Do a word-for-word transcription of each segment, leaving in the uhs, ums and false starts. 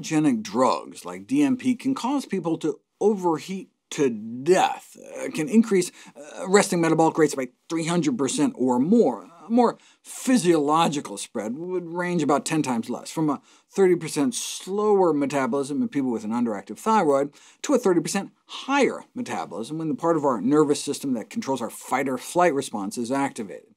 halogenic drugs like D M P can cause people to overheat to death, uh, can increase uh, resting metabolic rates by three hundred percent or more. A more physiological spread would range about ten times less, from a thirty percent slower metabolism in people with an underactive thyroid to a thirty percent higher metabolism when the part of our nervous system that controls our fight-or-flight response is activated.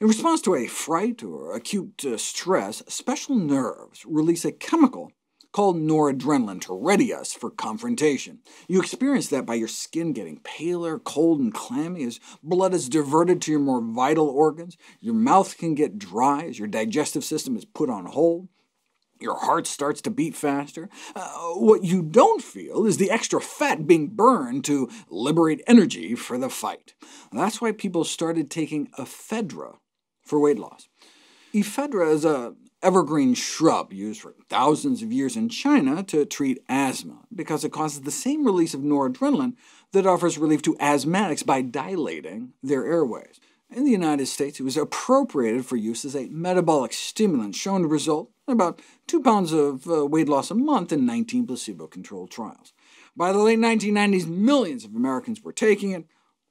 In response to a fright or acute uh, stress, special nerves release a chemical called noradrenaline to ready us for confrontation. You experience that by your skin getting paler, cold, and clammy as blood is diverted to your more vital organs, your mouth can get dry as your digestive system is put on hold, your heart starts to beat faster. Uh, what you don't feel is the extra fat being burned to liberate energy for the fight. That's why people started taking ephedra for weight loss. Ephedra is a evergreen shrub used for thousands of years in China to treat asthma, because it causes the same release of noradrenaline that offers relief to asthmatics by dilating their airways. In the United States, it was appropriated for use as a metabolic stimulant, shown to result in about two pounds of uh, weight loss a month in nineteen placebo-controlled trials. By the late nineteen nineties, millions of Americans were taking it.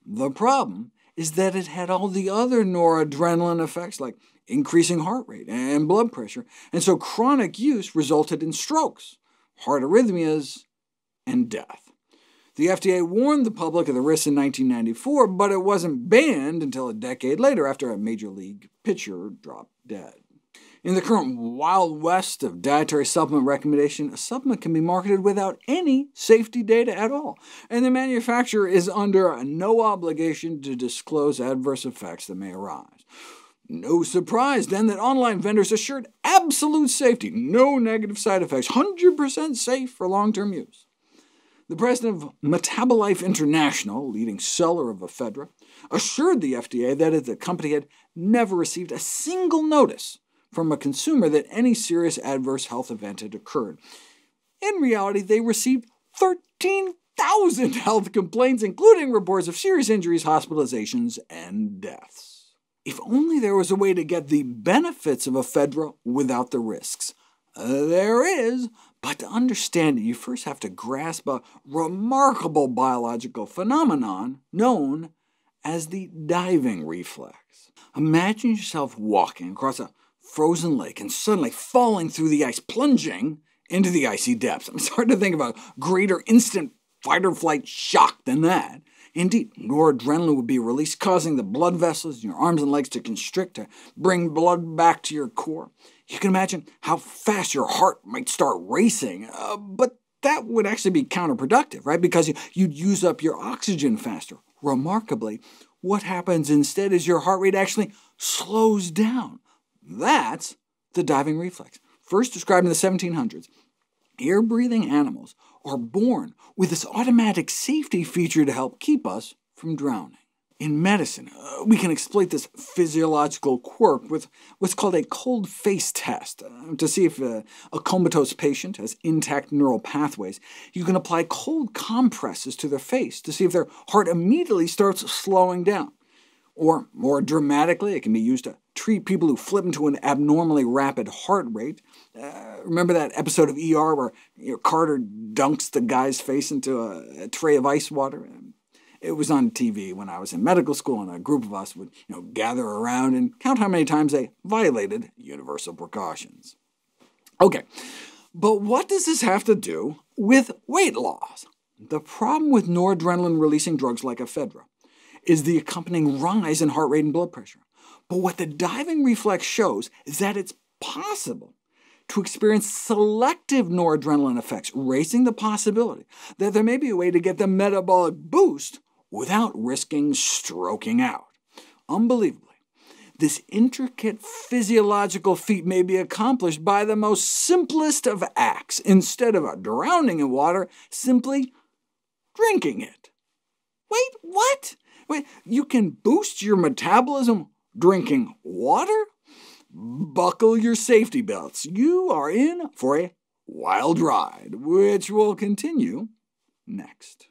The problem is that it had all the other noradrenaline effects, like increasing heart rate and blood pressure, and so chronic use resulted in strokes, heart arrhythmias, and death. The F D A warned the public of the risks in nineteen ninety-four, but it wasn't banned until a decade later, after a major league pitcher dropped dead. In the current wild west of dietary supplement recommendation, a supplement can be marketed without any safety data at all, and the manufacturer is under no obligation to disclose adverse effects that may arise. No surprise, then, that online vendors assured absolute safety, no negative side effects, one hundred percent safe for long-term use. The president of Metabolife International, leading seller of ephedra, assured the F D A that the company had never received a single notice from a consumer that any serious adverse health event had occurred. In reality, they received thirteen thousand health complaints, including reports of serious injuries, hospitalizations, and deaths. If only there was a way to get the benefits of ephedra without the risks. There is, but to understand it, you first have to grasp a remarkable biological phenomenon known as the diving reflex. Imagine yourself walking across a frozen lake and suddenly falling through the ice, plunging into the icy depths. It's hard to think of a greater instant fight-or-flight shock than that. Indeed, noradrenaline would be released, causing the blood vessels in your arms and legs to constrict to bring blood back to your core. You can imagine how fast your heart might start racing, uh, but that would actually be counterproductive, right? Because you'd use up your oxygen faster. Remarkably, what happens instead is your heart rate actually slows down. That's the diving reflex, first described in the seventeen hundreds. Air-breathing animals are born with this automatic safety feature to help keep us from drowning. In medicine, uh, we can exploit this physiological quirk with what's called a cold face test. Uh, to see if uh, a comatose patient has intact neural pathways, you can apply cold compresses to their face to see if their heart immediately starts slowing down. Or, more dramatically, it can be used to treat people who flip into an abnormally rapid heart rate. Uh, remember that episode of E R where you know, Carter dunks the guy's face into a, a tray of ice water? It was on T V when I was in medical school, and a group of us would you know, gather around and count how many times they violated universal precautions. OK, but what does this have to do with weight loss? The problem with noradrenaline-releasing drugs like ephedra is the accompanying rise in heart rate and blood pressure. But what the diving reflex shows is that it's possible to experience selective noradrenaline effects, raising the possibility that there may be a way to get the metabolic boost without risking stroking out. Unbelievably, this intricate physiological feat may be accomplished by the most simplest of acts. Instead of drowning in water, simply drinking it. Wait, what? Wait, you can boost your metabolism drinking water? Buckle your safety belts. You are in for a wild ride, which will continue next.